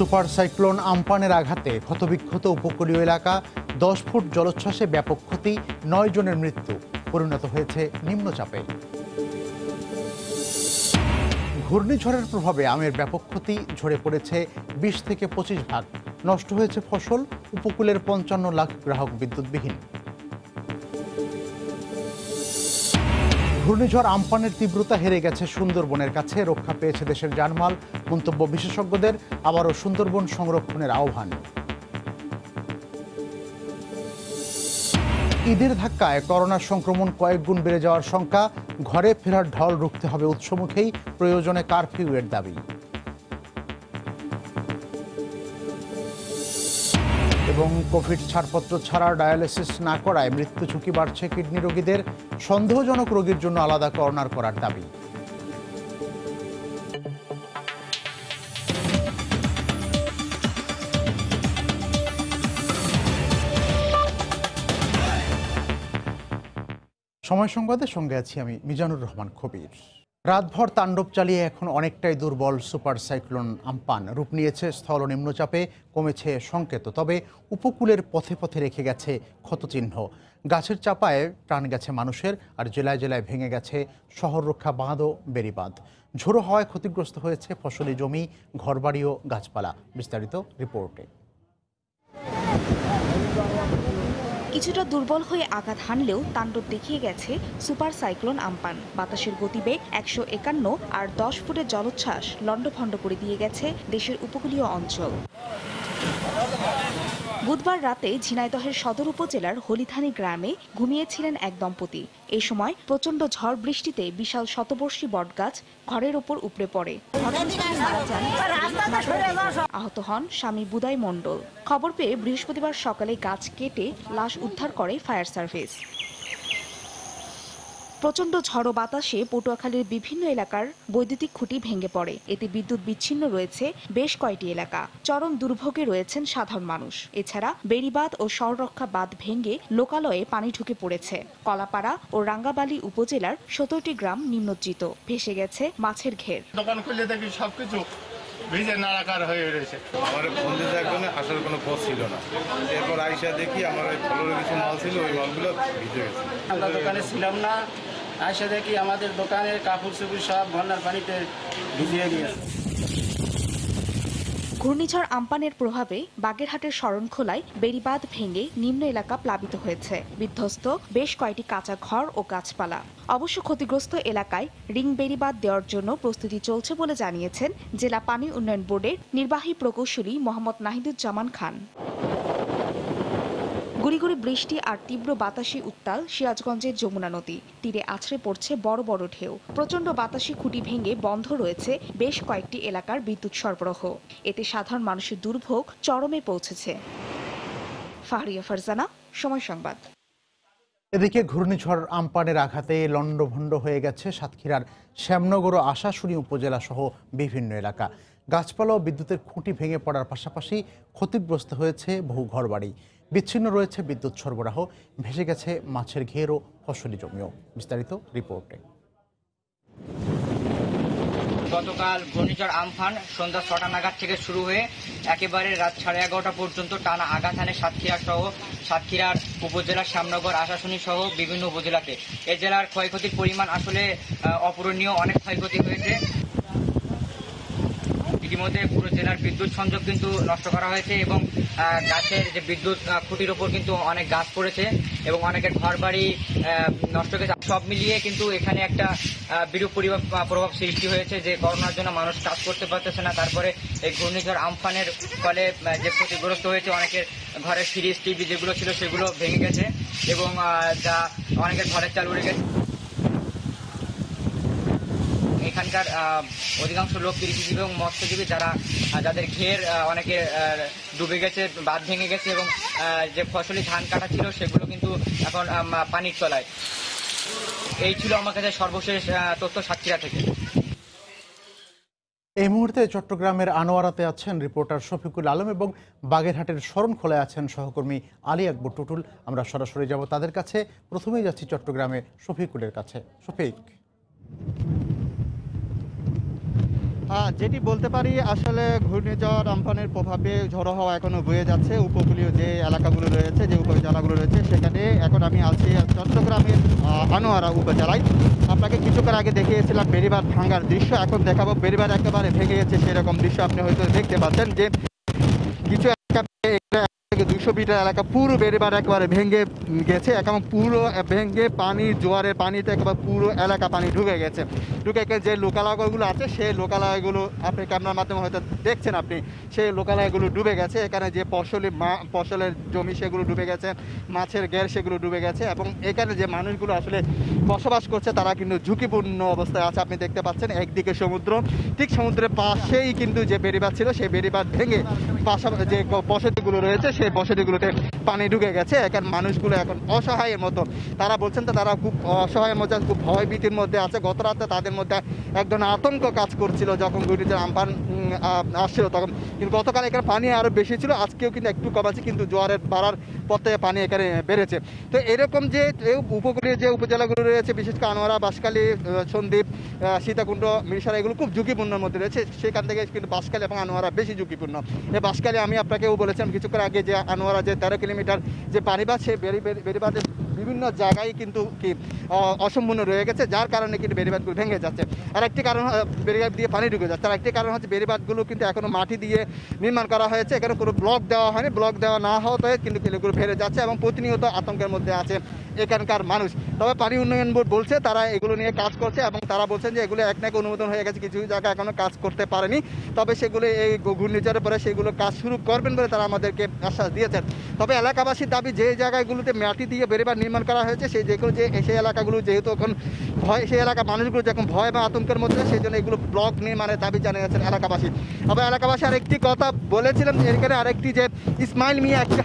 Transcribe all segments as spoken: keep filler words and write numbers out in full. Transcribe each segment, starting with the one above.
सुपार साइक्लोन आम्पानेर आघाते क्षतबिक्षत उपकूलीय एलाका दस फुट जलोच्छ्वासे व्यापक क्षति नय जनेर मृत्यु परिणत हयेछे निम्नचापे। घूर्णिझड़ेर प्रभावे आमेर व्यापक क्षति झरे पड़ेछे बीस थेके पचिश भाग, नष्ट हयेछे फसल, उपकूलेर पंचान्न लाख ग्राहक विद्युतविहीन। घूर्णिझड़ आम्पानेर तीव्रता हेरे गेছে সুন্দরবনের কাছে, রক্ষা পেয়েছে দেশের জানমাল, মন্তব্য বিশেষজ্ঞদের। আবারও সুন্দরবন সংরক্ষণের আহ্বান। ঈদের ধাক্কায় করোনা সংক্রমণ কয়েক গুণ বেড়ে যাওয়ার শঙ্কা, ঘরে ফেরার ঢল রুখতে হবে উৎসমুখেই, প্রয়োজনে কারফিউয়ের দাবি। এবং কোভিড ছাড়পত্র ছাড়া ডায়ালিসিস না করায় মৃত্যু ঝুঁকি বাড়ছে কিডনি রোগীদের, সন্দেহজনক রোগীর জন্য আলাদা কর্নার করার দাবি। সময় সংবাদের সঙ্গে আছি আমি মিজানুর রহমান কবির। রাতভর তাণ্ডব চালিয়ে এখন অনেকটাই দুর্বল সুপার সাইক্লোন আম্পান, রূপ নিয়েছে স্থল নিম্নচাপে, কমেছে সংকেত, তবে উপকূলের পথে পথে রেখে গেছে ক্ষতচিহ্ন। গাছের চাপায় প্রাণ গেছে মানুষের, আর জেলায় জেলায় ভেঙে গেছে শহর রক্ষা বাঁধ ও বেড়িবাঁধ। ঝোড়ো হওয়ায় ক্ষতিগ্রস্ত হয়েছে ফসলি জমি, ঘরবাড়ি ও গাছপালা। বিস্তারিত রিপোর্টে। কিছুটা দুর্বল হয়ে আঘাত হানলেও তাণ্ডব দেখিয়ে গেছে সুপার সাইক্লোন আম্পান। বাতাসের গতিবেগ একশো একান্ন আর দশ ফুটের জলোচ্ছ্বাস লণ্ডভণ্ড করে দিয়ে গেছে দেশের উপকূলীয় অঞ্চল। বুধবার রাতে ঝিনাইদহের সদর উপজেলার হলিধানী গ্রামে ঘুমিয়েছিলেন এক দম্পতি। এই সময় প্রচণ্ড ঝড় বৃষ্টিতে বিশাল শতবর্ষী বটগাছ ঘরের ওপর উপড়ে পড়ে, আহত হন স্বামী বুদাই মণ্ডল। খবর পেয়ে বৃহস্পতিবার সকালে গাছ কেটে লাশ উদ্ধার করে ফায়ার সার্ভিস। প্রচণ্ড ঝড়ো বাতাসে পটুয়াখালীর বিভিন্ন এলাকার বৈদ্যুতিক খুঁটি ভেঙে পড়ে, এতে বিদ্যুৎ বিচ্ছিন্ন রয়েছে বেশ কয়েকটি এলাকা। চরম দুর্ভোগে রয়েছেন সাধারণ মানুষ। এছাড়া বেড়িবাঁধ ও শহররক্ষা বাঁধ ভেঙে লোকালয়ে পানি ঢুকে পড়েছে। কলাপাড়া ও রাঙ্গাবালি উপজেলার সতেরোটি গ্রাম নিম্নজিত, ভেসে গেছে মাছের ঘের। দোকান খুলে দেখি সবকিছু ভিজে নাড়াকার হয়ে রয়েছে। আমাদের বন্ধুদের একজনে আসার কোনো পথ ছিল না, এরপর আইসা দেখি আমার ওই ফলের কিছু মাল ছিল, ওই মালগুলো ভিজে গেছে। আমরা দোকানে ছিলাম না, আইসা দেখি আমাদের দোকানের কাপড় চোপড় সব বন্যার পানিতে ভিজে গিয়েছে। ঘূর্ণিঝড় আম্পানের প্রভাবে বাগেরহাটের শরণখোলায় বেড়িবাঁধ ভেঙে নিম্ন এলাকা প্লাবিত হয়েছে, বিধ্বস্ত বেশ কয়েকটি কাঁচা ঘর ও গাছপালা। অবশ্য ক্ষতিগ্রস্ত এলাকায় রিং বেড়িবাঁধ দেওয়ার জন্য প্রস্তুতি চলছে বলে জানিয়েছেন জেলা পানি উন্নয়ন বোর্ডের নির্বাহী প্রকৌশলী মোহাম্মদ নাহিদুজ্জামান খান। গুড়িগুড়ি বৃষ্টি আর তীব্র বাতাসে উত্তাল সিরাজগঞ্জের যমুনা নদী, তীরে আছড়ে পড়ছে বড় বড় ঢেউ। প্রচণ্ড বাতাসে খুঁটি ভেঙে বন্ধ রয়েছে বেশ কয়েকটি এলাকার বিদ্যুৎ সরবরাহ, এতে সাধারণ মানুষের দুর্ভোগ চরমে পৌঁছেছে। ফাহরিয়া ফারজানা, সময় সংবাদ। এদিকে ঘূর্ণিঝড় আম্পানের আঘাতে লণ্ডভণ্ড হয়ে গেছে সাতক্ষীরার শ্যামনগর ও আশাশুনি উপজেলা সহ বিভিন্ন এলাকা। গাছপালা ও বিদ্যুতের খুঁটি ভেঙে পড়ার পাশাপাশি ক্ষতিগ্রস্ত হয়েছে বহু ঘরবাড়ি, বিচ্ছিন্ন রয়েছে বিদ্যুৎ সরবরাহ, ভেসে গেছে মাছের ঘের ও ফসলি জমিও। বিস্তারিত রিপোর্টে। গতকাল ঘূর্ণিঝড় আম্পান সন্ধ্যা ছটা নাগাদ থেকে শুরু হয়ে একেবারে রাত সাড়ে এগারোটা পর্যন্ত টানা আঘাত হানে সাতক্ষীরা সহ সাতক্ষীরার উপজেলা শ্যামনগর, আশাশুনি সহ বিভিন্ন উপজেলাতে। এ জেলার ক্ষয়ক্ষতির পরিমাণ আসলে অপূরণীয়, অনেক ক্ষয়ক্ষতি হয়েছে। ইতিমধ্যে পুরো জেলার বিদ্যুৎ সংযোগ কিন্তু নষ্ট করা হয়েছে এবং গাছের যে বিদ্যুৎ খুঁটির ওপর কিন্তু অনেক গাছ পড়েছে এবং অনেকের ঘর বাড়ি নষ্ট হয়েছে। সব মিলিয়ে কিন্তু এখানে একটা বিরূপ প্রভাব সৃষ্টি হয়েছে, যে করোনার জন্য মানুষ কাজ করতে পারতেছে না। তারপরে এই ঘূর্ণিঝড় আম্পানের ফলে যে ক্ষতিগ্রস্ত হয়েছে, অনেকের ঘরের ফ্রিজ, টিভি যেগুলো ছিল সেগুলো ভেঙে গেছে এবং যা অনেকের ঘরের চাল উড়ে গেছে। এখানকার অধিকাংশ লোক কৃষিজীবী এবং মৎস্যজীবী, যারা যাদের ঘের অনেকে ডুবে গেছে, বাঁধ ভেঙে গেছে এবং যে ফসলি ধান কাটা ছিল সেগুলো কিন্তু এখন পানির তলায়। এই ছিল আমার কাছে সর্বশেষ তথ্য সাতক্ষীরা থেকে। এই মুহূর্তে চট্টগ্রামের আনোয়ারাতে আছেন রিপোর্টার শফিকুল আলম এবং বাগেরহাটের শরণখোলায় আছেন সহকর্মী আলী আকবর টুটুল। আমরা সরাসরি যাব তাদের কাছে। প্রথমেই যাচ্ছি চট্টগ্রামে শফিকুলের কাছে। শফিক, যেটি বলতে পারি আসলে ঘূর্ণিঝড় আমফানের প্রভাবে ঝড়ো হাওয়া এখনও বয়ে যাচ্ছে। উপকূলীয় যে এলাকাগুলো রয়েছে, যে উপজেলাগুলো রয়েছে, সেখানে এখন আমি আছি চট্টগ্রামের আনোয়ারা উপজেলায়। আপনাকে কিছুক্ষণ আগে দেখিয়েছিলাম বেড়িবাঁধ ভাঙার দৃশ্য, এখন দেখাবো বেড়িবাঁধ একেবারে ভেঙে গেছে সেরকম দৃশ্য আপনি হয়তো দেখতে পাচ্ছেন। যে কিছু দুশো মিটার এলাকা পুরো বেড়িবাঁধ একেবারে ভেঙে গেছে, এখন পুরো ভেঙে পানি জোয়ারের পানিতে একেবারে পুরো এলাকা পানি ঢুকে গেছে। ঢুকে গেছে যে লোকালয়গুলো আছে সেই লোকালয়গুলো আপনি ক্যামেরার মাধ্যমে হয়তো দেখছেন, আপনি সেই লোকালয়গুলো ডুবে গেছে। এখানে যে ফসলি মা ফসলের জমি সেগুলো ডুবে গেছে, মাছের ঘের সেগুলো ডুবে গেছে এবং এখানে যে মানুষগুলো আসলে বসবাস করছে তারা কিন্তু ঝুঁকিপূর্ণ অবস্থায় আছে। আপনি দেখতে পাচ্ছেন একদিকে সমুদ্র, ঠিক সমুদ্রের পাশেই কিন্তু যে বেড়িবাঁধ ছিল সেই বেড়িবাঁধ ভেঙে পাশাপাশি যে বসতিগুলো রয়েছে সেই বসতিগুলোতে পানি ঢুকে গেছে। এখন মানুষগুলো এখন অসহায়ের মতো, তারা বলছেন তো তারা খুব অসহায়ের মধ্যে, খুব ভয়ভীতির মধ্যে আছে। গত রাতে তাদের মধ্যে একজন আতঙ্ক কাজ করছিল যখন ঘূর্ণিঝড় আমফান আসছিল তখন, কিন্তু গতকাল এখানে পানি আরও বেশি ছিল, আজকেও কিন্তু একটু কম আছে, কিন্তু জোয়ারের বাড়ার পথে পানি এখানে বেড়েছে। তো এরকম যে উপকূলীয় যে উপজেলাগুলো রয়েছে, বিশেষ করে আনোয়ারা, বাঁশখালী, সন্দ্বীপ, সীতাকুণ্ড, মিরসরাই, এগুলো খুব ঝুঁকিপূর্ণের মধ্যে রয়েছে। সেখান থেকে কিন্তু বাঁশখালী এবং আনোয়ারা বেশি ঝুঁকিপূর্ণ। এই বাঁশখালী আমি আপনাকেও বলেছিলাম কিছুক্ষণ আগে যে আনোয়ারা যে তেরো কিলোমিটার যে বেড়িবাঁধ, সেই বেড়িবাঁধের বিভিন্ন জায়গায় কিন্তু কি অসম্পূর্ণ রয়ে গেছে, যার কারণে কিন্তু বেড়িবাঁধগুলো ভেঙে যাচ্ছে। আর একটি কারণ বেড়িবাঁধ দিয়ে পানি ঢুকে যাচ্ছে, আর একটি কারণ হচ্ছে বেড়িবাঁধগুলো কিন্তু এখনো মাটি দিয়ে নির্মাণ করা হয়েছে, এখানে কোনো ব্লক দেওয়া হয়নি, ব্লক দেওয়া না হওয়াতে কিন্তু এগুলো ভেঙে যাচ্ছে এবং প্রতিনিয়ত আতঙ্কের মধ্যে আছে এখানকার মানুষ। তবে পানি উন্নয়ন বোর্ড বলছে তারা এগুলো নিয়ে কাজ করছে এবং তারা বলছেন যে এগুলো এক নাকি অনুমোদন হয়ে গেছে, কিছু জায়গা এখনও কাজ করতে পারেনি, তবে সেগুলো এই ঘূর্ণিঝড়ের পরে সেগুলো কাজ শুরু করবেন বলে তারা আমাদেরকে আশ্বাস দিয়েছেন। তবে এলাকাবাসীর দাবি যে জায়গাগুলোতে মাটি দিয়ে বেড়িবাঁধ নির্মাণ করা হয়েছে সেই যেগুলো যে সেই এলাকাগুলো যেহেতু এখন ভয়, সেই এলাকার মানুষগুলো যখন ভয় বা আতঙ্কের মধ্যে, সেই জন্য এগুলো ব্লক নির্মাণের দাবি জানিয়েছেন এলাকাবাসী। তবে এলাকাবাসী আরেকটি কথা বলেছিলাম, এখানে আরেকটি যে ইসমাইল মিয়া একটি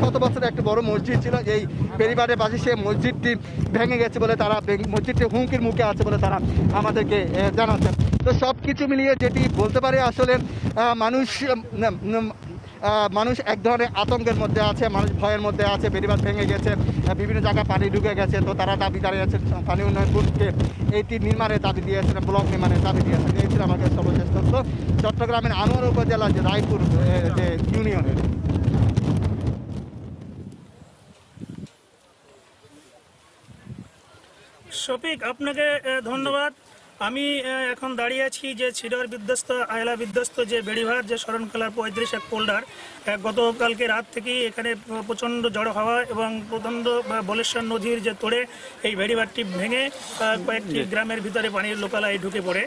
শত বছরের একটি বড় মসজিদ ছিল এই বেড়িবাঁধের পাশে, সেই মসজিদটি ভেঙে গেছে বলে তারা, মসজিদটি হুমকির মুখে আছে বলে তারা আমাদেরকে জানাচ্ছেন। তো সব কিছু মিলিয়ে যেটি বলতে পারে আসলে মানুষ মানুষ এক ধরনের আতঙ্কের মধ্যে আছে, মানুষ ভয়ের মধ্যে আছে। বেড়িবাঁধ ভেঙে গেছে, বিভিন্ন জায়গায় পানি ঢুকে গেছে, তো তারা দাবি দাঁড়িয়েছেন পানি উন্নয়ন বোর্ডকে এইটি নির্মাণের দাবি দিয়েছেন, ব্লক নির্মাণের দাবি দিয়েছেন। এই ছিল আমাদের সর্বশেষ তথ্য চট্টগ্রামের আনোয়ারা উপজেলার যে রায়পুর যে ইউনিয়নের। শফিক, আপনাকে ধন্যবাদ। আমি এখন দাঁড়িয়ে আছি যে ছিডর বিধ্বস্ত, আয়লা বিধ্বস্ত যে বেড়িবাঁধ, যে শরণখোলার পঁয়ত্রিশ এক পোল্ডার। গতকালকে রাত থেকেই এখানে প্রচণ্ড ঝড় হাওয়া এবং প্রচণ্ড বলেশ্বর নদীর যে তোড়ে এই বেড়িবাঁধটি ভেঙে কয়েকটি গ্রামের ভিতরে পানির লোকালয় ঢুকে পড়ে।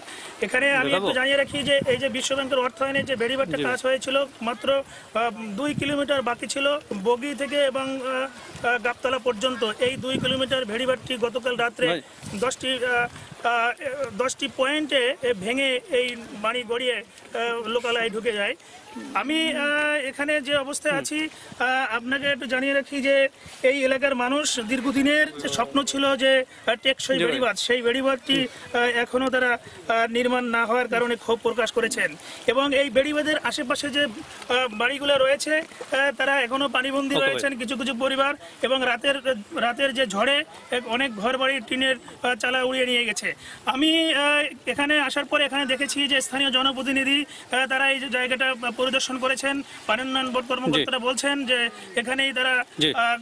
এখানে আমি একটু জানিয়ে রাখি যে এই যে বিশ্বব্যাংকের অর্থায়নে যে বেড়িবাঁধটা কাজ হয়েছিল মাত্র দুই কিলোমিটার বাকি ছিল বগি থেকে এবং গাবতলা পর্যন্ত। এই দুই কিলোমিটার বেড়িবাঁধটি গতকাল রাত্রে দশটি দশটি পয়েন্টে ভেঙে এই বাড়ি গড়িয়ে লোকালয়ে ঢুকে যায়। আমি এখানে যে অবস্থায় আছি আপনাকে একটু জানিয়ে রাখি যে এই এলাকার মানুষ দীর্ঘদিনের যে স্বপ্ন ছিল যে টেকসই বেড়িবাঁধ, সেই বেড়িবাঁধটি এখনও তারা নির্মাণ না হওয়ার কারণে ক্ষোভ প্রকাশ করেছেন এবং এই বেড়িবাঁধের আশেপাশে যে বাড়িগুলো রয়েছে তারা এখনও পানিবন্দী রয়েছেন কিছু কিছু পরিবার এবং রাতের রাতের যে ঝড়ে অনেক ঘরবাড়ির টিনের চালা উড়িয়ে নিয়ে গেছে। আমি এখানে আসার পরে এখানে দেখেছি যে স্থানীয় জনপ্রতিনিধি তারা এই জায়গাটা পরিদর্শন করেছেন, পানি উন্নয়ন বোর্ড কর্মকর্তারা বলছেন যে এখানেই তারা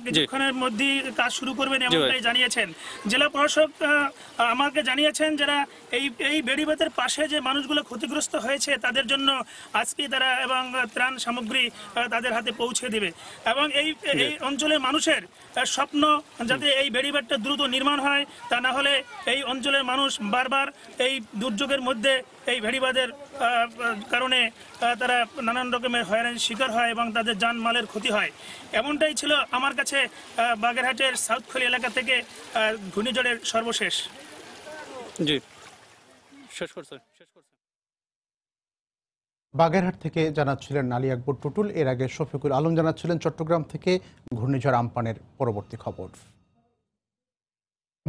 কিছুক্ষণের মধ্যেই কাজ শুরু করবেন এমনটাই জানিয়েছেন। জেলা প্রশাসক আমাকে জানিয়েছেন যারা এই এই বেড়িবাঁধের পাশে যে মানুষগুলো ক্ষতিগ্রস্ত হয়েছে তাদের জন্য আজকে তারা এবং ত্রাণ সামগ্রী তাদের হাতে পৌঁছে দেবে এবং এই এই অঞ্চলের মানুষের স্বপ্ন যাতে এই বেড়িবাঁধটা দ্রুত নির্মাণ হয়, তা না হলে এই অঞ্চলের মানুষ বারবার এই দুর্যোগের মধ্যে এই বেড়িবাঁধের কারণে তারা নানান রকমের হয়রানির শিকার হয় এবং তাদের জানমালের ক্ষতি হয়। এমনটাই ছিল আমার কাছে বাগেরহাটের সাউথখালী এলাকা থেকে ঘূর্ণিঝড়ের সর্বশেষ। জি, শেষ করছি, শেষ করছি। বাগেরহাট থেকে জানাচ্ছিলেন আলী আকবর টুটুল। এর আগে শফিকুল আলম জানাচ্ছিলেন চট্টগ্রাম থেকে ঘূর্ণিঝড় আমপানের পরবর্তী খবর।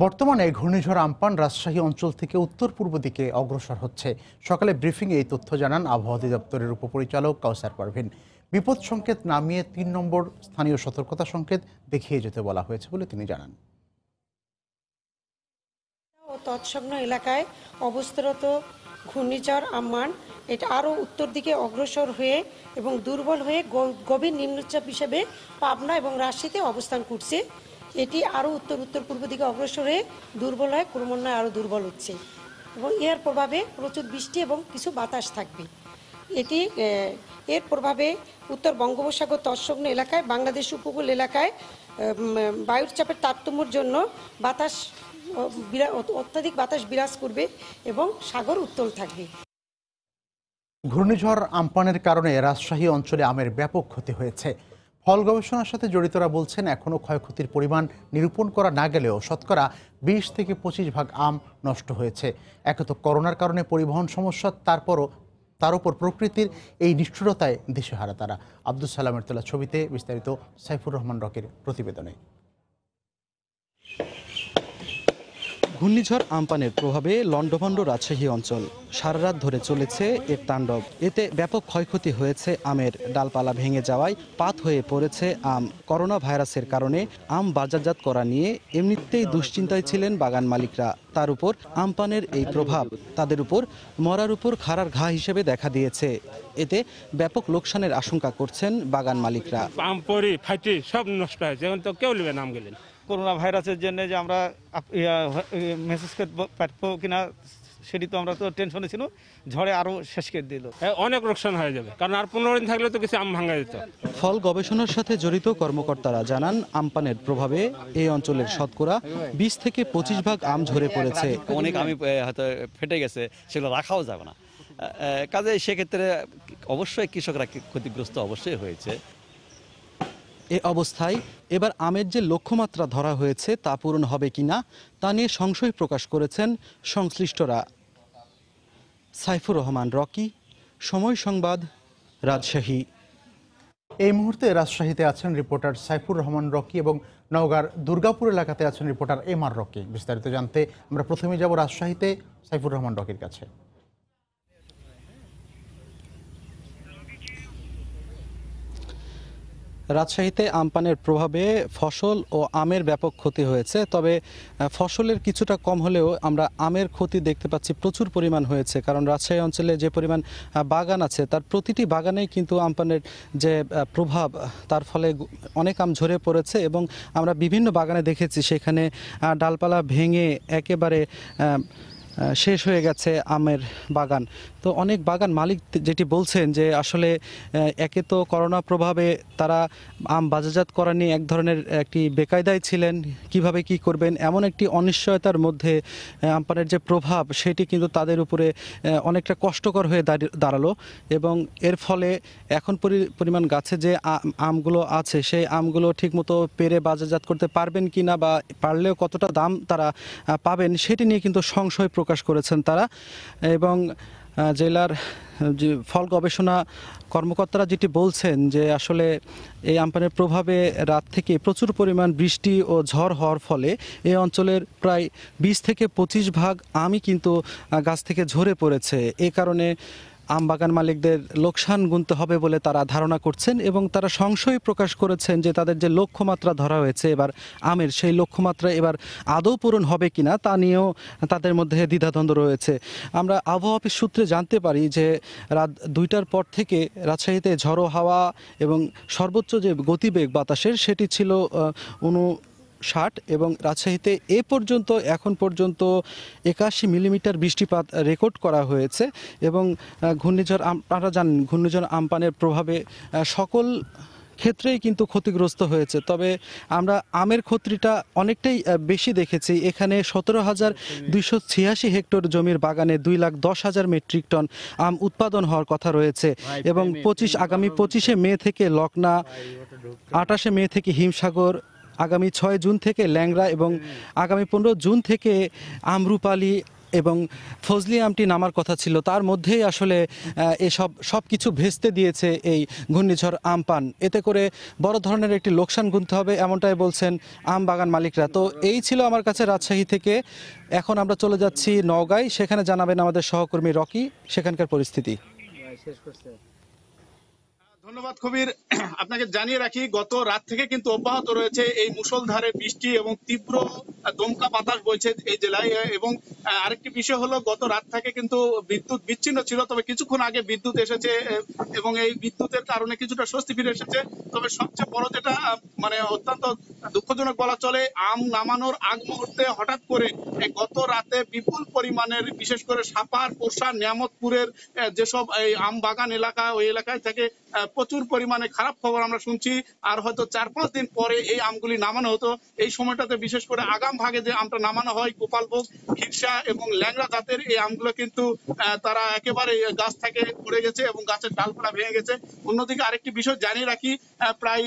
বর্তমানে ঘূর্ণিঝড় আমপান রাজশাহী অঞ্চল থেকে উত্তর পূর্ব দিকে অগ্রসর হচ্ছে। সকালে ব্রিফিংয়ে এই তথ্য জানান আবহাওয়া অধিদপ্তরের উপপরিচালক কাউসার পারভীন। বিপদ সংকেত নামিয়ে তিন নম্বর স্থানীয় সতর্কতা সংকেত দেখিয়ে যেতে বলা হয়েছে বলে তিনি জানান। তৎসংলগ্ন এলাকায় অবস্থিত ঘূর্ণিঝড় আম্মান এটা আরও উত্তর দিকে অগ্রসর হয়ে এবং দুর্বল হয়ে গভীর নিম্নচাপ হিসেবে পাবনা এবং রাজশাহীতে অবস্থান করছে। এটি আরও উত্তর উত্তর পূর্ব দিকে অগ্রসর হয়ে দুর্বল হয়, ক্রমান্বয়ে আরও দুর্বল হচ্ছে এবং এর প্রভাবে প্রচুর বৃষ্টি এবং কিছু বাতাস থাকবে। এটি এর প্রভাবে উত্তর বঙ্গোপসাগর তৎসগ্ন এলাকায় বাংলাদেশ উপকূল এলাকায় বায়ুর চাপের তারতম্যের জন্য বাতাস অত্যাধিক বাতাস বিরাজ করবে এবং সাগর উত্তল থাকবে। ঘূর্ণিঝড় আমপানের কারণে রাজশাহী অঞ্চলে আমের ব্যাপক ক্ষতি হয়েছে। ফল গবেষণার সাথে জড়িতরা বলছেন এখনও ক্ষয়ক্ষতির পরিমাণ নিরূপণ করা না গেলেও শতকরা বিশ থেকে পঁচিশ ভাগ আম নষ্ট হয়েছে। একে করোনার কারণে পরিবহন সমস্যা, তারপরও তার উপর প্রকৃতির এই নিষ্ঠুরতায় দিশেহারা তারা। আব্দুল সালামের তোলা ছবিতে বিস্তারিত সাইফুর রহমান রকির প্রতিবেদনে। ঘূর্ণিঝড় আমপানের প্রভাবে লণ্ডভণ্ড রাজশাহী অঞ্চল, সারা রাত ধরে চলেছে এর তাণ্ডব। এতে ব্যাপক ক্ষয়ক্ষতি হয়েছে আমের, ডালপালা ভেঙে যাওয়ায় পাত হয়ে পড়েছে আম। করোনা ভাইরাসের কারণে আম বাজারজাত করা নিয়ে এমনিতেই দুশ্চিন্তায় ছিলেন বাগান মালিকরা, তার উপর আমপানের এই প্রভাব তাদের উপর মরার উপর খাড়ার ঘা হিসেবে দেখা দিয়েছে। এতে ব্যাপক লোকসানের আশঙ্কা করছেন বাগান মালিকরা। আম পড়ি ফাটি সব নষ্ট হয়েছে, এখন তো কেউ নেবে না আম গেলেন। করোনা ভাইরাসের জন্য যে আমরা মেসেজ পাঠবো কিনা সেটি তো আমরা তো টেনশনে ছিল, ঝড়ে আরও শেষ করে দিল, অনেক লোকসান হয়ে যাবে, কারণ আর পনেরো দিন থাকলে তো কিছু আম ভাঙা যেত। ফল গবেষণার সাথে জড়িত কর্মকর্তারা জানান আমপানের প্রভাবে এই অঞ্চলের শতকরা বিশ থেকে পঁচিশ ভাগ আম ঝরে পড়েছে। অনেক আমি হয়তো ফেটে গেছে, সেগুলো রাখাও যাবে না, কাজে সেক্ষেত্রে অবশ্যই কৃষকরা ক্ষতিগ্রস্ত অবশ্যই হয়েছে। এ অবস্থায় এবার আমের যে লক্ষ্যমাত্রা ধরা হয়েছে তা পূরণ হবে কিনা তা নিয়ে সংশয় প্রকাশ করেছেন সংশ্লিষ্টরা। সাইফুর রহমান রকি, সময় সংবাদ, রাজশাহী। এই মুহূর্তে রাজশাহীতে আছেন রিপোর্টার সাইফুর রহমান রকি এবং নওগাঁর দুর্গাপুর এলাকাতে আছেন রিপোর্টার এম আর রকি। বিস্তারিত জানতে আমরা প্রথমে যাব রাজশাহীতে সাইফুর রহমান রকির কাছে। রাজশাহীতে আমপানের প্রভাবে ফসল ও আমের ব্যাপক ক্ষতি হয়েছে, তবে ফসলের কিছুটা কম হলেও আমরা আমের ক্ষতি দেখতে পাচ্ছি প্রচুর পরিমাণ হয়েছে। কারণ রাজশাহী অঞ্চলে যে পরিমাণ বাগান আছে তার প্রতিটি বাগানেই কিন্তু আমপানের যে প্রভাব তার ফলে অনেক আম ঝরে পড়েছে এবং আমরা বিভিন্ন বাগানে দেখেছি সেখানে ডালপালা ভেঙে একেবারে শেষ হয়ে গেছে আমের বাগান। তো অনেক বাগান মালিক যেটি বলছেন যে আসলে একে তো করোনা প্রভাবে তারা আম বাজারজাত করা নিয়ে এক ধরনের একটি বেকায়দায় ছিলেন, কিভাবে কি করবেন এমন একটি অনিশ্চয়তার মধ্যে আমপানের যে প্রভাব সেটি কিন্তু তাদের উপরে অনেকটা কষ্টকর হয়ে দাঁড়ালো এবং এর ফলে এখন পরিমাণ গাছে যে আমগুলো আছে সেই আমগুলো ঠিকমতো পেরে বাজারজাত করতে পারবেন কি না বা পারলেও কতটা দাম তারা পাবেন সেটি নিয়ে কিন্তু সংশয় প্রকাশ করেছেন তারা। এবং জেলার যে ফল গবেষণা কর্মকর্তারা যেটি বলছেন যে আসলে এই আমপানের প্রভাবে রাত থেকে প্রচুর পরিমাণ বৃষ্টি ও ঝড় হওয়ার ফলে এই অঞ্চলের প্রায় বিশ থেকে পঁচিশ ভাগ আমই কিন্তু গাছ থেকে ঝরে পড়েছে। এ কারণে আম বাগান মালিকদের লোকসান গুনতে হবে বলে তারা ধারণা করছেন এবং তারা সংশয় প্রকাশ করেছেন যে তাদের যে লক্ষ্যমাত্রা ধরা হয়েছে এবার আমের, সেই লক্ষ্যমাত্রা এবার আদৌ পূরণ হবে কিনা তা নিয়েও তাদের মধ্যে দ্বিধাদ্বন্দ্ব রয়েছে। আমরা আবহাওয়া অফিস সূত্রে জানতে পারি যে রাত দুইটার পর থেকে রাজশাহীতে ঝড়ো হাওয়া এবং সর্বোচ্চ যে গতিবেগ বাতাসের সেটি ছিল ঊনষাট এবং রাজশাহীতে এ পর্যন্ত এখন পর্যন্ত একাশি মিলিমিটার বৃষ্টিপাত রেকর্ড করা হয়েছে। এবং ঘূর্ণিঝড় আপনারা জানেন ঘূর্ণিঝড় আমপানের প্রভাবে সকল ক্ষেত্রেই কিন্তু ক্ষতিগ্রস্ত হয়েছে, তবে আমরা আমের ক্ষতিটা অনেকটাই বেশি দেখেছি। এখানে সতেরো হাজার দুইশো ছিয়াশি হেক্টর জমির বাগানে দুই লাখ দশ হাজার মেট্রিক টন আম উৎপাদন হওয়ার কথা রয়েছে এবং পঁচিশ আগামী পঁচিশে মে থেকে লকনা, আটাশে মে থেকে হিমসাগর, আগামী ছয় জুন থেকে ল্যাংড়া এবং আগামী পনেরো জুন থেকে আমরুপালি এবং ফজলি আমটি নামার কথা ছিল। তার মধ্যেই আসলে এসব সব কিছু ভেস্তে দিয়েছে এই ঘূর্ণিঝড় আমপান। এতে করে বড় ধরনের একটি লোকসান গুনতে হবে এমনটাই বলছেন আম বাগান মালিকরা। তো এই ছিল আমার কাছে রাজশাহী থেকে। এখন আমরা চলে যাচ্ছি নওগাঁয়, সেখানে জানাবেন আমাদের সহকর্মী রকি সেখানকার পরিস্থিতি। ধন্যবাদ কবির। আপনাকে জানিয়ে রাখি, গত রাত থেকে কিন্তু অব্যাহত রয়েছে এই মুষলধারে বৃষ্টি এবং তীব্র দমকা বাতাস বইছে এই জেলায়। এবং আরেকটি বিষয় হলো, গত রাত থেকে কিন্তু বিদ্যুৎ বিচ্ছিন্ন ছিল, তবে কিছুক্ষণ আগে বিদ্যুৎ এসেছে এবং এই বিদ্যুতের কারণে কিছুটা স্বস্তি ফিরে এসেছে। তবে সবচেয়ে বড় যেটা মানে অত্যন্ত দুঃখজনক বলা চলে, আম নামানোর আগ মুহূর্তে হঠাৎ করে গত রাতে বিপুল পরিমাণের বিশেষ করে সাপার পোষা নিয়ামতপুরের যেসব এই আম বাগান এলাকা, ওই এলাকায় থেকে প্রচুর পরিমাণে খারাপ খবর আমরা শুনছি। আর হয়তো চার পাঁচ দিন পরে এই আমগুলি নামানো হতো। এই সময়টাতে বিশেষ করে আগাম ভাগে যে আমটা নামানো হয় গোপালভোগ, খিরসা এবং ল্যাংড়া জাতের এই আমগুলো কিন্তু তারা একেবারে গাছ থেকে পড়ে গেছে এবং গাছের ডালপালা ভেঙে গেছে। অন্যদিকে আরেকটি বিষয় জানিয়ে রাখি, প্রায়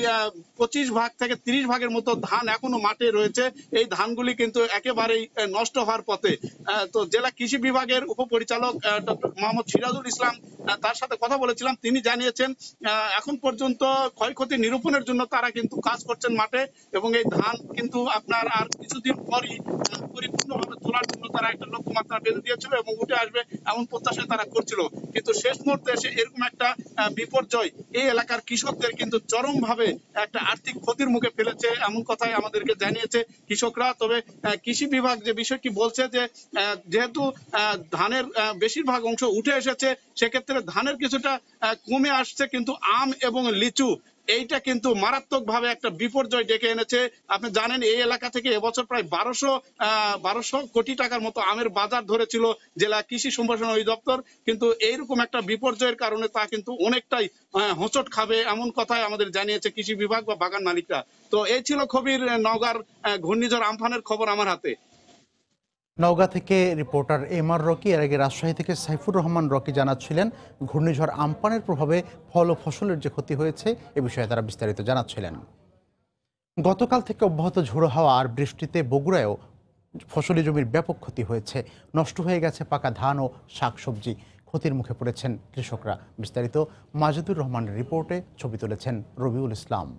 পঁচিশ ভাগ থেকে তিরিশ ভাগের মতো ধান এখনো মাঠে রয়েছে। এই ধানগুলি কিন্তু একেবারেই নষ্ট হওয়ার পথে। তো জেলা কৃষি বিভাগের উপপরিচালক ডক্টর মোহাম্মদ সিরাজুল ইসলাম, তার সাথে কথা বলেছিলাম। তিনি জানিয়েছেন এখন পর্যন্ত ক্ষয়ক্ষতি নিরূপণের জন্য তারা কিন্তু কাজ করছেন মাঠে, এবং এই ধান কিন্তু আপনার আর কিছুদিন পরই পরিপূর্ণভাবে তোলার জন্য তারা একটা লক্ষ্যমাত্রা বেঁধে দিয়েছিল এবং উঠে আসবে এমন প্রত্যাশা তারা করছিল। কিন্তু শেষ মুহূর্তে এসে এরকম একটা বিপর্যয় এই এলাকার কৃষকদের কিন্তু চরমভাবে একটা আর্থিক ক্ষতির মুখে ফেলেছে, এমন কথাই আমাদেরকে জানিয়েছে কৃষকরা। তবে কৃষি বিভাগ যে বিষয়টি বলছে যে যেহেতু ধানের বেশিরভাগ অংশ উঠে এসেছে, সেক্ষেত্রে ধানের কিছুটা কমে আসছে, কিন্তু আম এবং লিচু এইটা কিন্তু মারাত্মকভাবে একটা বিপর্যয় ডেকে এনেছে। আপনি জানেন এই এলাকা থেকে এবছর প্রায় বারোশো বারোশো কোটি টাকার মতো আমের বাজার ধরেছিল জেলা কৃষি সম্প্রসারণ অধিদপ্তর, কিন্তু এইরকম একটা বিপর্যয়ের কারণে তা কিন্তু অনেকটাই হোঁচট খাবে, এমন কথাই আমাদের জানিয়েছে কৃষি বিভাগ বা বাগান মালিকরা। তো এই ছিল খবির নওগাঁর ঘূর্ণিঝড় আমফানের খবর আমার হাতে। নওগাঁ থেকে রিপোর্টার এম আর রকি। এর আগে রাজশাহী থেকে সাইফুর রহমান রকি জানাচ্ছিলেন ঘূর্ণিঝড় আমপানের প্রভাবে ফল ও ফসলের যে ক্ষতি হয়েছে এ বিষয়ে তারা বিস্তারিত জানাচ্ছিলেন। গতকাল থেকে অব্যাহত ঝোড়ো হাওয়া আর বৃষ্টিতে বগুড়ায়ও ফসলি জমির ব্যাপক ক্ষতি হয়েছে। নষ্ট হয়ে গেছে পাকা ধান ও শাকসবজি, ক্ষতির মুখে পড়েছেন কৃষকরা। বিস্তারিত মাজেদ উর রহমানের রিপোর্টে, ছবি তুলেছেন Rabiul Islam.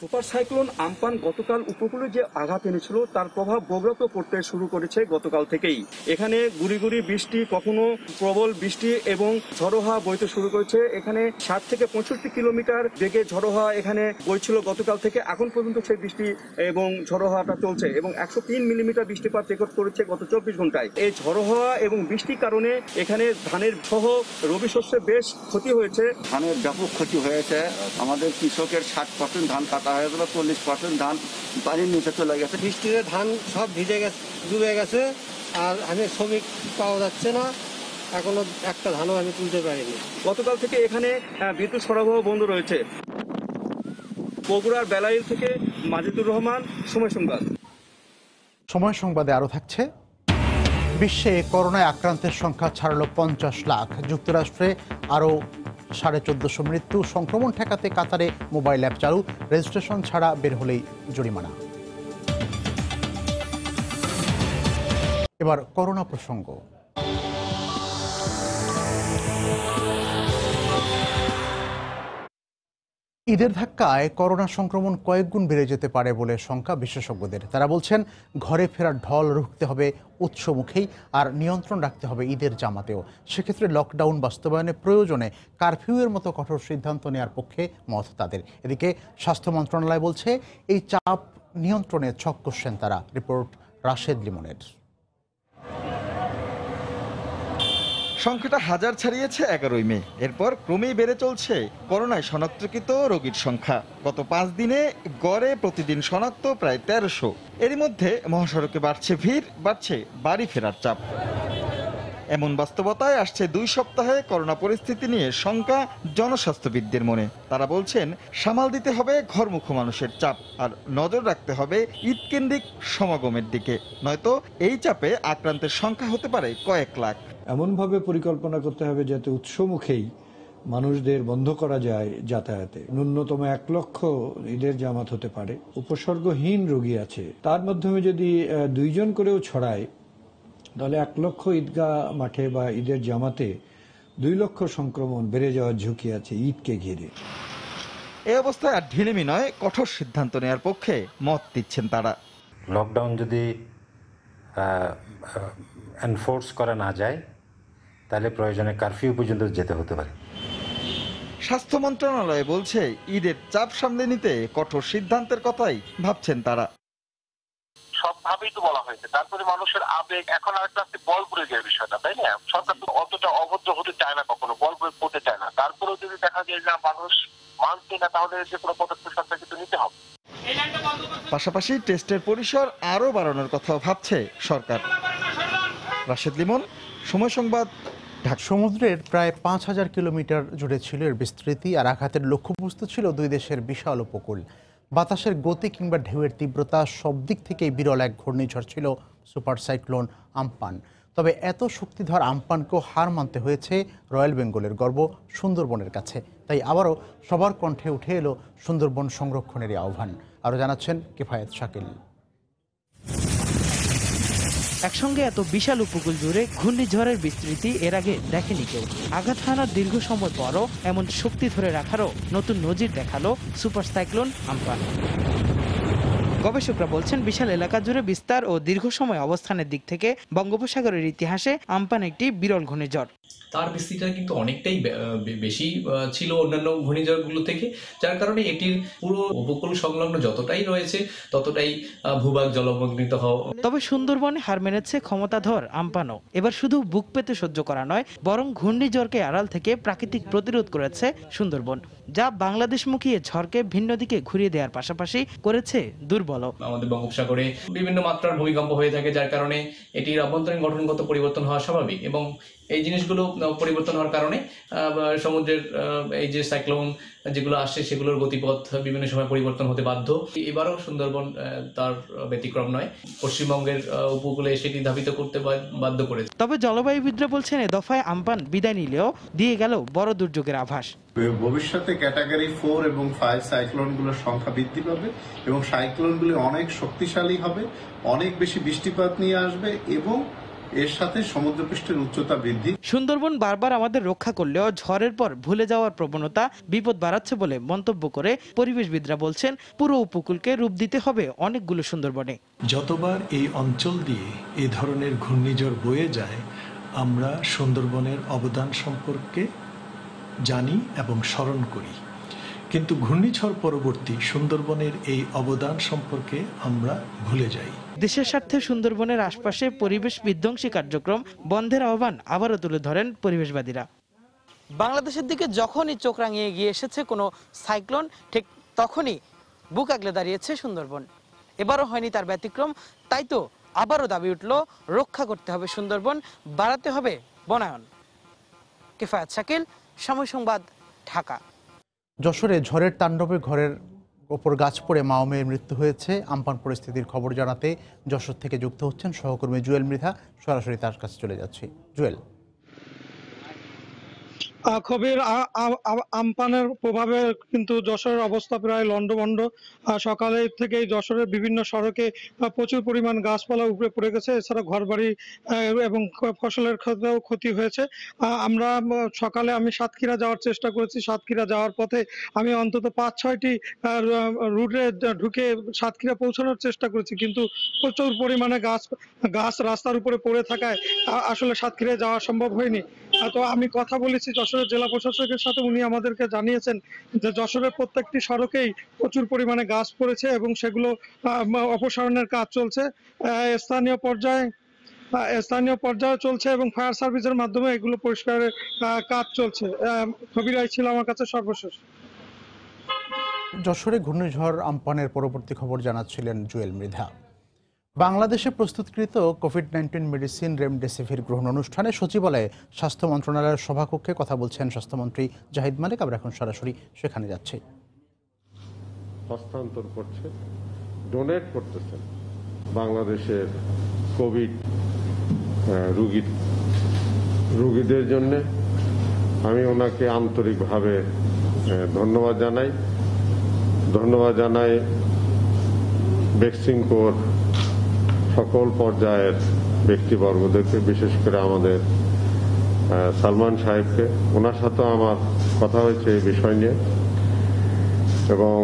Super cyclone Amphan গতকাল উপকূলে যে আঘাত এনেছিল তার প্রভাব বগুড়া তো পড়তে শুরু করেছে গতকাল থেকেই। এখানে গুড়ি গুড়ি বৃষ্টি, কখনো প্রবল বৃষ্টি এবং ঝড়ো হাওয়া বইতে শুরু করেছে। এখানে ষাট থেকে পঁয়ষট্টি কিলোমিটার বেগে ঝড়ো হাওয়া এখানে বইছিল গতকাল থেকে। এখন পর্যন্ত সেই বৃষ্টি এবং ঝড়ো হাওয়াটা চলছে এবং একশো তিন মিলিমিটার বৃষ্টিপাত রেকর্ড করেছে গত চব্বিশ ঘন্টায়। এই ঝড়ো হাওয়া এবং বৃষ্টির কারণে এখানে ধানের সহ রবি শস্যে বেশ ক্ষতি হয়েছে। ধানের ব্যাপক ক্ষতি হয়েছে। আমাদের কৃষকের ষাট পার্সেন্ট ধান চল্লিশ পার্সেন্ট ধান পানির নিচে চলে গেছে। বৃষ্টিতে ধান সব ভিজে গেছে, ডুবে গেছে। আর আমি শ্রমিক পাওয়া যাচ্ছে না, এখনো একটা ধানও আমি তুলতে পারিনি। গতকাল থেকে এখানে বিদ্যুৎ সরবরাহ বন্ধ রয়েছে। বগুড়ার বেলাইল থেকে মাজেদ উর রহমান, সময় সংবাদ। সময় সংবাদে আরও থাকছে, বিশ্বে করোনায় আক্রান্তের সংখ্যা ছাড়লো পঞ্চাশ লাখ, যুক্তরাষ্ট্রে আরও সাড়ে চোদ্দশো মৃত্যু। সংক্রমণ ঠেকাতে কাতারে মোবাইল অ্যাপ চালু, রেজিস্ট্রেশন ছাড়া বের হলেই জরিমানা। এবার করোনা প্রসঙ্গ। ঈদের ধাক্কায় করোনা সংক্রমণ কয়েক গুণ বেড়ে যেতে পারে বলে শঙ্কা বিশেষজ্ঞদের। তারা বলছেন ঘরে ফেরার ঢল রুখতে হবে উৎসমুখেই, আর নিয়ন্ত্রণ রাখতে হবে ঈদের জামাতেও। সেক্ষেত্রে লকডাউন বাস্তবায়নে প্রয়োজনে কারফিউয়ের মতো কঠোর সিদ্ধান্ত নেওয়ার পক্ষে মত তাদের। এদিকে স্বাস্থ্য মন্ত্রণালয় বলছে এই চাপ নিয়ন্ত্রণে ছক কষছেন তারা। রিপোর্ট রাশেদ লিমনের। সংখ্যাটা হাজার ছাড়িয়েছে এগারোই মে। এরপর ক্রমেই বেড়ে চলছে করোনায় শনাক্তকৃত রোগীর সংখ্যা। গত পাঁচ দিনে গড়ে প্রতিদিন শনাক্ত প্রায় তেরোশো। এরই মধ্যে মহাসড়কে বাড়ছে ভিড়, বাড়ছে বাড়ি ফেরার চাপ। এমন বাস্তবতায় আসছে দুই সপ্তাহে করোনা পরিস্থিতি নিয়ে শঙ্কা জনস্বাস্থ্যবিদদের মনে। তারা বলছেন সামাল দিতে হবে ঘরমুখো মানুষের চাপ, আর নজর রাখতে হবে ঈদকেন্দ্রিক সমাগমের দিকে, নয়তো এই চাপে আক্রান্তের সংখ্যা হতে পারে কয়েক লাখ। এমনভাবে পরিকল্পনা করতে হবে যাতে উৎসমুখেই মানুষদের বন্ধ করা যায় যাতায়াতে। ন্যূনতম এক লক্ষ ঈদের জামাত হতে পারে। উপসর্গহীন রোগী আছে, তার মাধ্যমে যদি দুইজন করেও ছড়ায় তাহলে এক লক্ষ ঈদগাহ মাঠে বা ঈদের জামাতে দুই লক্ষ সংক্রমণ বেড়ে যাওয়ার ঝুঁকি আছে ঈদকে ঘিরে। এই অবস্থায় আর ঢিলেমি নয়, কঠোর সিদ্ধান্ত নেওয়ার পক্ষে মত দিচ্ছেন তারা। লকডাউন যদি এনফোর্স করা না যায় তাহলে প্রয়োজনে কারফিউ পর্যন্ত যেতে হতে পারে। স্বাস্থ্য মন্ত্রণালয় বলছে ঈদের চাপ সামলে নিতে কঠোর সিদ্ধান্তের কথাই ভাবছেন তারা। সবভাবেই তো বলা হয়েছে, তারপরে মানুষের আবেগ এখন আর একটা বল প্রয়োগ এর বিষয়টা, তাই না? সরকার তো অতটা অভদ্র হতে চায় না, কখনো বল প্রয়োগ করতে চায় না, তারপরেও যদি দেখা যায় না মানুষ মানছে না তাহলে যে কোনো পদক্ষেপ সরকারকে তো নিতে হবে। পাশাপাশি টেস্টের পরিসর আরও বাড়ানোর কথাও ভাবছে সরকার। রাশেদ লিমন, সময় সংবাদ, ঢাকা। সমুদ্রের প্রায় পাঁচ হাজার কিলোমিটার জুড়ে ছিল এর বিস্তৃতি, আর আঘাতের লক্ষ্যবস্তু ছিল দুই দেশের বিশাল উপকূল। বাতাসের গতি কিংবা ঢেউয়ের তীব্রতা সব দিক থেকেই বিরল এক ঘূর্ণিঝড় ছিল সুপার সাইক্লোন আমপান। তবে এত শক্তিধর আমপানকেও হার মানতে হয়েছে রয়্যাল বেঙ্গলের গর্ব সুন্দরবনের কাছে। তাই আবারও সবার কণ্ঠে উঠে এলো সুন্দরবন সংরক্ষণেরই আহ্বান। আরও জানাচ্ছেন কেফায়াত শাকিল। একসঙ্গে এত বিশাল উপকূল জুড়ে ঘূর্ণিঝড়ের বিস্তৃতি এর আগে দেখেনি কেউ। আঘাত হানার দীর্ঘ সময় পরও এমন শক্তি ধরে রাখারও নতুন নজির দেখালো সুপার সাইক্লোন আমপান। গবেষকরা বলছেন বিশাল এলাকা জুড়ে বিস্তার ও দীর্ঘ সময় অবস্থানের দিক থেকে বঙ্গোপসাগরের ইতিহাসে আমপান একটি বিরল ঘূর্ণিঝড়। তার বিস্তৃতিটা কিন্তু অনেকটাই বেশি ছিল অন্যান্য ঘূর্ণিঝড়গুলো থেকে, যার কারণে এটির পুরো উপকূল সংলগ্ন যতটাই রয়েছে ততটাই ভূভাগ জলমগ্নিত হয়। তবে সুন্দরবনে হার মেনেছে ক্ষমতাধর আমপানও। এবার শুধু বুক পেতে সহ্য করা নয়, বরং ঘূর্ণিঝড়কে আড়াল থেকে প্রাকৃতিক প্রতিরোধ করেছে সুন্দরবন, যা বাংলাদেশমুখী এ ঝড়কে ভিন্ন দিকে ঘুরিয়ে দেওয়ার পাশাপাশি করেছে দুর্বল। আমাদের বঙ্গোপসাগরে বিভিন্ন মাত্রার ভূমিকম্প হয়ে থাকে, যার কারণে এটির অভ্যন্তরীণ গঠনগত পরিবর্তন হওয়া স্বাভাবিক, এবং এই জিনিসগুলো পরিবর্তন হওয়ার কারণে সমুদ্রের এই যে সাইক্লোন যেগুলো আসছে সেগুলোর গতিপথ বিভিন্ন সময় পরিবর্তন হতে বাধ্য। এবারও সুন্দরবন তার ব্যতিক্রম নয়, পশ্চিমবঙ্গের উপকূলে সেটি ধাবিত করতে বাধ্য করেছে। তবে জলবায়ুবিদরা বলছেন এ দফায় আমপান বিদায় নিলেও দিয়ে গেল বড় দুর্যোগের আভাস। ভবিষ্যতে ক্যাটাগরি ফোর এবং ফাইভ সাইক্লোনগুলোর সংখ্যা বৃদ্ধি পাবে এবং সাইক্লোনগুলি অনেক শক্তিশালী হবে, অনেক বেশি বৃষ্টিপাত নিয়ে আসবে এবং এর সাথে সমুদ্রপৃষ্ঠের উচ্চতা বৃদ্ধি। সুন্দরবন বারবার আমাদের রক্ষা করলেও ঝড়ের পর ভুলে যাওয়ার প্রবণতা বিপদ বাড়াচ্ছে বলে মন্তব্য করে পরিবেশবিদরা বলছেন পুরো উপকূলকে রূপ দিতে হবে অনেকগুলো সুন্দরবনে। যতবার এই অঞ্চল দিয়ে এই ধরনের ঘূর্ণিঝড় বয়ে যায় আমরা সুন্দরবনের অবদান সম্পর্কে জানি এবং স্মরণ করি, কিন্তু ঘূর্ণিঝড় পরবর্তী সুন্দরবনের এই অবদান সম্পর্কে আমরা ভুলে যাই। দেশের স্বার্থে সুন্দরবনের আশপাশে পরিবেশ বিধ্বংসী কার্যক্রম বন্ধের আহ্বান আবারও তুলে ধরেন পরিবেশবাদীরা। বাংলাদেশের দিকে যখনই চোখ রাঙিয়ে গিয়ে এসেছে কোনো সাইক্লোন, ঠিক তখনই বুক আগলে দাঁড়িয়েছে সুন্দরবন। এবারও হয়নি তার ব্যতিক্রম। তাই তো আবারও দাবি উঠল রক্ষা করতে হবে সুন্দরবন, বাড়াতে হবে বনায়ন। কেফায়াত শাকিল, সময় সংবাদ, ঢাকা। যশোরে ঝড়ের তাণ্ডবে ঘরের ওপর গাছ পড়ে মা ও মেয়ের মৃত্যু হয়েছে। আমপান পরিস্থিতির খবর জানাতে যশোর থেকে যুক্ত হচ্ছেন সহকর্মী জুয়েল মৃধা। সরাসরি তার কাছে চলে যাচ্ছি। জুয়েল, খবির, আমপানের প্রভাবে কিন্তু যশোরের অবস্থা প্রায় লণ্ডভণ্ড। সকালে থেকেই যশোরের বিভিন্ন সড়কে প্রচুর পরিমাণ গাছপালা উপড়ে পড়ে গেছে, এছাড়া ঘরবাড়ি এবং ফসলের ক্ষেত্রেও ক্ষতি হয়েছে। আমরা সকালে আমি সাতক্ষীরা যাওয়ার চেষ্টা করেছি। সাতক্ষীরা যাওয়ার পথে আমি অন্তত পাঁচ ছয়টি রুটে ঢুকে সাতক্ষীরা পৌঁছানোর চেষ্টা করেছি, কিন্তু প্রচুর পরিমাণে গাছ গাছ রাস্তার উপরে পড়ে থাকায় আসলে সাতক্ষীরা যাওয়া সম্ভব হয়নি। তো আমি কথা বলেছি যশোরের জেলা প্রশাসকের সাথে, উনি আমাদেরকে জানিয়েছেন যে যশোরের প্রত্যেকটি সড়কেই প্রচুর পরিমাণে গাছ পড়েছে এবং সেগুলো অপসারণের কাজ চলছে। স্থানীয় পর্যায়ে স্থানীয় পর্যায়ে চলছে এবং ফায়ার সার্ভিসের মাধ্যমে এগুলো পরিষ্কারের কাজ চলছে। কবিরাই ছিল আমার কাছে সর্বশেষ। যশোরে ঘূর্ণিঝড় আমপানের পরবর্তী খবর জানাচ্ছিলেন জুয়েল মৃধা। বাংলাদেশে প্রস্তুতকৃত কোভিড নাইন্টিন মেডিসিন রেমডেসিভির গ্রহণ অনুষ্ঠানে সচিবালয়ে স্বাস্থ্য মন্ত্রণালয়ের সভাকক্ষে কথা বলছেন স্বাস্থ্যমন্ত্রী জাহিদ মালিক। আমরা এখন সরাসরি সেখানে যাচ্ছি। হস্তান্তর করছে, ডোনেট করতেছেন বাংলাদেশের কোভিড রোগী রোগীদের জন্য। আমি ওনাকে আন্তরিকভাবে ধন্যবাদ জানাই। ধন্যবাদ জানাই ভ্যাকসিন কোর সকল পর্যায়ের ব্যক্তিবর্গদেরকে, বিশেষ করে আমাদের সালমান সাহেবকে, ওনার সাথে আমার কথা হয়েছে এই বিষয় নিয়ে। এবং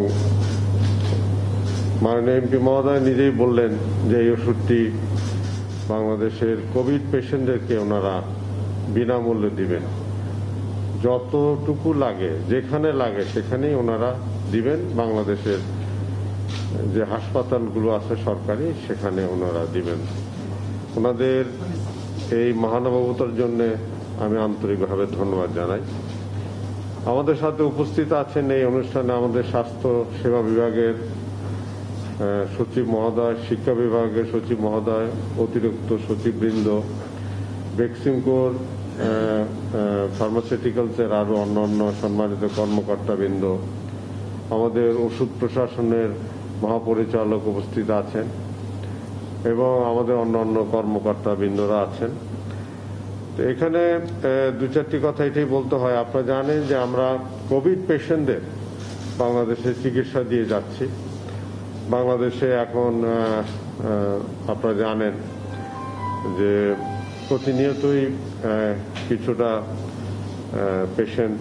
মাননীয় এমপি মহোদয় নিজেই বললেন যে এই ওষুধটি বাংলাদেশের কোভিড পেশেন্টদেরকে ওনারা বিনামূল্যে দিবেন। যতটুকু লাগে যেখানে লাগে সেখানেই ওনারা দিবেন। বাংলাদেশের যে হাসপাতালগুলো আছে সরকারি সেখানে ওনারা দিবেন। ওনাদের এই মহানুভবতার জন্য আমি আন্তরিকভাবে ধন্যবাদ জানাই। আমাদের সাথে উপস্থিত আছেন এই অনুষ্ঠানে আমাদের স্বাস্থ্য সেবা বিভাগের সচিব মহোদয়, শিক্ষা বিভাগের সচিব মহোদয়, অতিরিক্ত সচিববৃন্দ, ভ্যাকসিনকোর ফার্মাসিউটিক্যালসের আরও অন্যান্য সম্মানিত কর্মকর্তাবৃন্দ, আমাদের ওষুধ প্রশাসনের মহাপরিচালক উপস্থিত আছেন এবং আমাদের অন্যান্য কর্মকর্তাবৃন্দরা আছেন। তো এখানে দু চারটি কথা এটাই বলতে হয়, আপনারা জানেন যে আমরা কোভিড পেশেন্টদের বাংলাদেশে চিকিৎসা দিয়ে যাচ্ছি। বাংলাদেশে এখন আপনারা জানেন যে প্রতিনিয়তই কিছুটা পেশেন্ট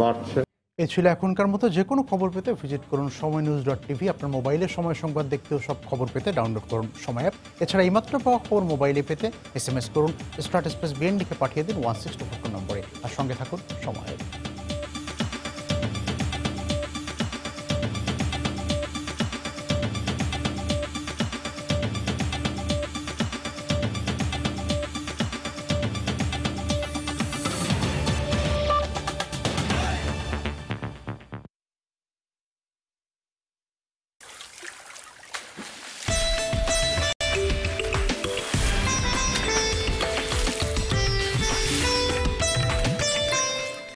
বাড়ছে। এ ছিল এখনকার মতো। যে কোনো খবর পেতে ভিজিট করুন সময় নিউজ ডট টিভি। আপনার মোবাইলে সময় সংবাদ দেখতেও সব খবর পেতে ডাউনলোড করুন সময় অ্যাপ। এছাড়া এইমাত্র পাওয়া খবর মোবাইলে পেতে এস এম এস করুন স্টার্ট স্পেস বিএন লিখে পাঠিয়ে দিন ওয়ান সিক্স টু ফোর নম্বরে। আর সঙ্গে থাকুন সময়।